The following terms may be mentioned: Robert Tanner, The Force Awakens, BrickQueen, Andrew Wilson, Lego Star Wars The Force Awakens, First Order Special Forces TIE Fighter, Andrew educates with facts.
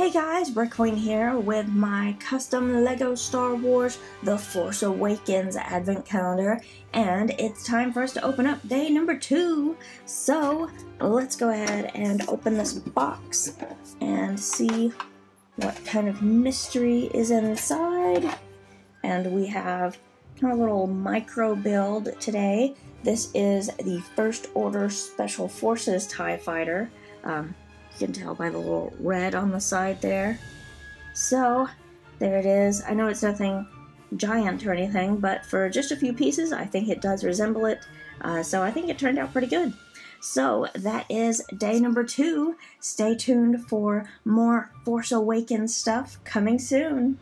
Hey guys, BrickQueen here with my custom Lego Star Wars The Force Awakens Advent Calendar, and it's time for us to open up day number 2. So let's go ahead and open this box and see what kind of mystery is inside. And we have our little micro build today. This is the First Order Special Forces TIE Fighter. You can tell by the little red on the side there. So there it is. I know it's nothing giant or anything, but for just a few pieces I think it does resemble it, so I think it turned out pretty good. So that is day number 2. Stay tuned for more Force Awakens stuff coming soon.